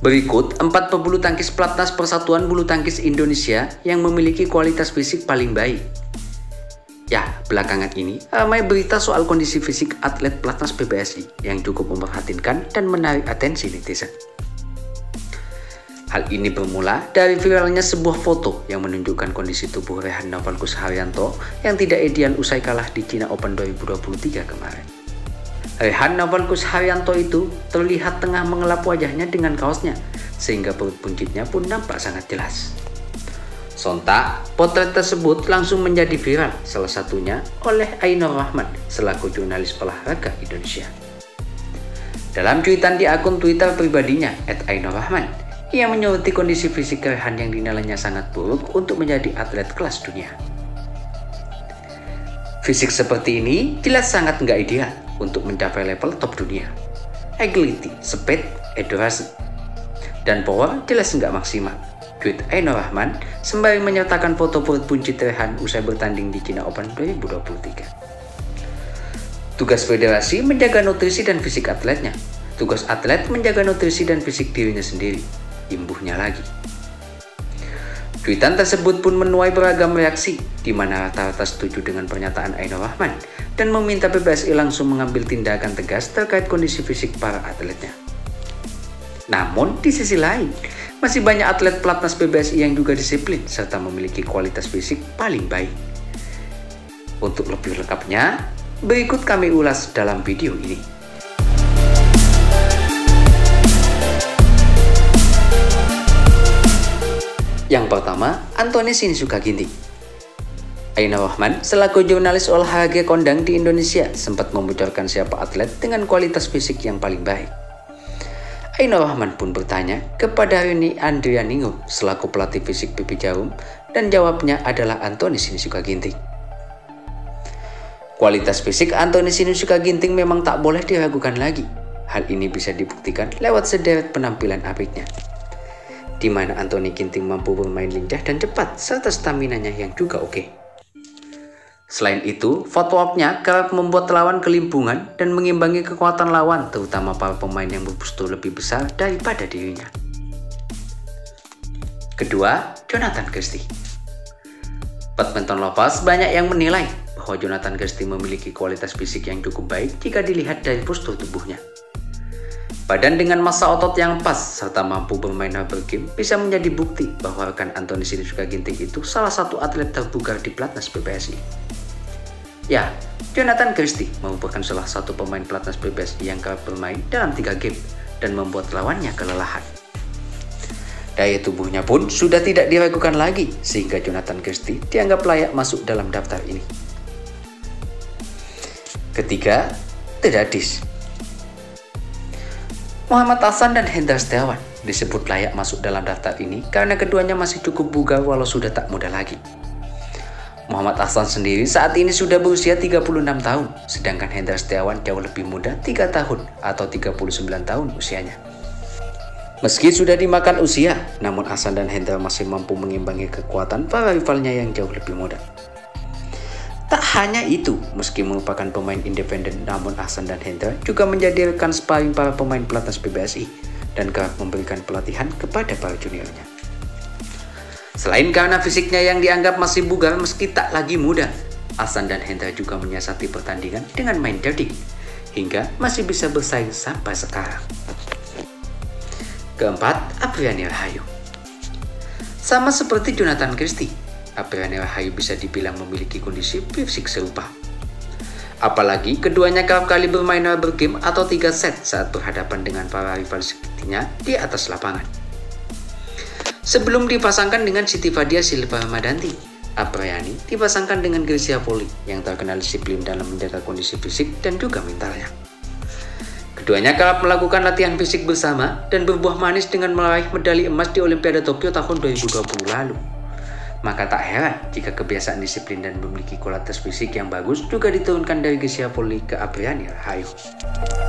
Berikut, 4 pebulu tangkis pelatnas Persatuan Bulu Tangkis Indonesia yang memiliki kualitas fisik paling baik. Ya, belakangan ini ramai berita soal kondisi fisik atlet pelatnas PBSI yang cukup memperhatinkan dan menarik atensi netizen. Hal ini bermula dari viralnya sebuah foto yang menunjukkan kondisi tubuh Rehan Naufal Kusharyanto yang tidak ideal usai kalah di China Open 2023 kemarin. Rehan Naufal Kusharyanto itu terlihat tengah mengelap wajahnya dengan kaosnya, sehingga perut buncitnya pun nampak sangat jelas. Sontak, potret tersebut langsung menjadi viral, salah satunya oleh Ainur Rahman selaku jurnalis olahraga Indonesia. Dalam cuitan di akun Twitter pribadinya @ainurrahman, ia menyoroti kondisi fisik Rehan yang dinilainya sangat buruk untuk menjadi atlet kelas dunia. Fisik seperti ini jelas sangat nggak ideal untuk mencapai level top dunia. Agility, speed, endurance, dan power jelas nggak maksimal, tweet Ainur Rahman sembari menyertakan foto perut buncit Rehan usai bertanding di China Open 2023. Tugas federasi menjaga nutrisi dan fisik atletnya. Tugas atlet menjaga nutrisi dan fisik dirinya sendiri, imbuhnya lagi. Cuitan tersebut pun menuai beragam reaksi, di mana rata-rata setuju dengan pernyataan Ainur Rahman dan meminta PBSI langsung mengambil tindakan tegas terkait kondisi fisik para atletnya. Namun, di sisi lain, masih banyak atlet pelatnas PBSI yang juga disiplin serta memiliki kualitas fisik paling baik. Untuk lebih lengkapnya, berikut kami ulas dalam video ini. Yang pertama, Anthony Sinisuka Ginting. Ainur Rahman, selaku jurnalis olahraga kondang di Indonesia, sempat membocorkan siapa atlet dengan kualitas fisik yang paling baik. Ainur Rahman pun bertanya kepada Yuni Andrianiho, selaku pelatih fisik PB Djarum, dan jawabnya adalah Anthony Sinisuka Ginting. Kualitas fisik Anthony Sinisuka Ginting memang tak boleh diragukan lagi. Hal ini bisa dibuktikan lewat sederet penampilan apiknya, di mana Anthony Ginting mampu bermain lincah dan cepat serta staminanya yang juga oke. Selain itu, footworknya kerap membuat lawan kelimpungan dan mengimbangi kekuatan lawan, terutama para pemain yang berpostur lebih besar daripada dirinya. Kedua, Jonatan Christie. Badminton lovers banyak yang menilai bahwa Jonatan Christie memiliki kualitas fisik yang cukup baik jika dilihat dari postur tubuhnya. Badan dengan massa otot yang pas serta mampu bermain rubber game bisa menjadi bukti bahwa rekan Anthony Sinisuka Ginting itu salah satu atlet terbugar di pelatnas PBSI. Ya, Jonatan Christie merupakan salah satu pemain pelatnas PBSI yang kerap bermain dalam 3 game dan membuat lawannya kelelahan. Daya tubuhnya pun sudah tidak diragukan lagi sehingga Jonatan Christie dianggap layak masuk dalam daftar ini. Ketiga, Tedadis. Muhammad Ahsan dan Hendra Setiawan disebut layak masuk dalam daftar ini karena keduanya masih cukup bugar walau sudah tak muda lagi. Muhammad Ahsan sendiri saat ini sudah berusia 36 tahun, sedangkan Hendra Setiawan jauh lebih muda 3 tahun atau 39 tahun usianya. Meski sudah dimakan usia, namun Ahsan dan Hendra masih mampu mengimbangi kekuatan para rivalnya yang jauh lebih muda. Tak hanya itu, meski merupakan pemain independen, namun Ahsan dan Hendra juga menjadi rekan sparring para pemain pelatnas PBSI dan kerap memberikan pelatihan kepada para juniornya. Selain karena fisiknya yang dianggap masih bugar meski tak lagi muda, Ahsan dan Hendra juga menyiasati pertandingan dengan main dirty, hingga masih bisa bersaing sampai sekarang. Keempat, Apriyani Rahayu. Sama seperti Jonatan Christie, Apriyani Rahayu bisa dibilang memiliki kondisi fisik serupa. Apalagi keduanya kerap kali bermain rubber game atau 3 set saat berhadapan dengan para rival sejatinya di atas lapangan. Sebelum dipasangkan dengan Siti Fadia Silver Madanti, Apriyani dipasangkan dengan Greysia Polii yang terkenal disiplin dalam menjaga kondisi fisik dan juga mentalnya. Keduanya kerap melakukan latihan fisik bersama dan berbuah manis dengan meraih medali emas di Olimpiade Tokyo tahun 2020 lalu. Maka tak heran jika kebiasaan disiplin dan memiliki kualitas fisik yang bagus juga diturunkan dari Greysia Polii ke Apriyani Rahayu.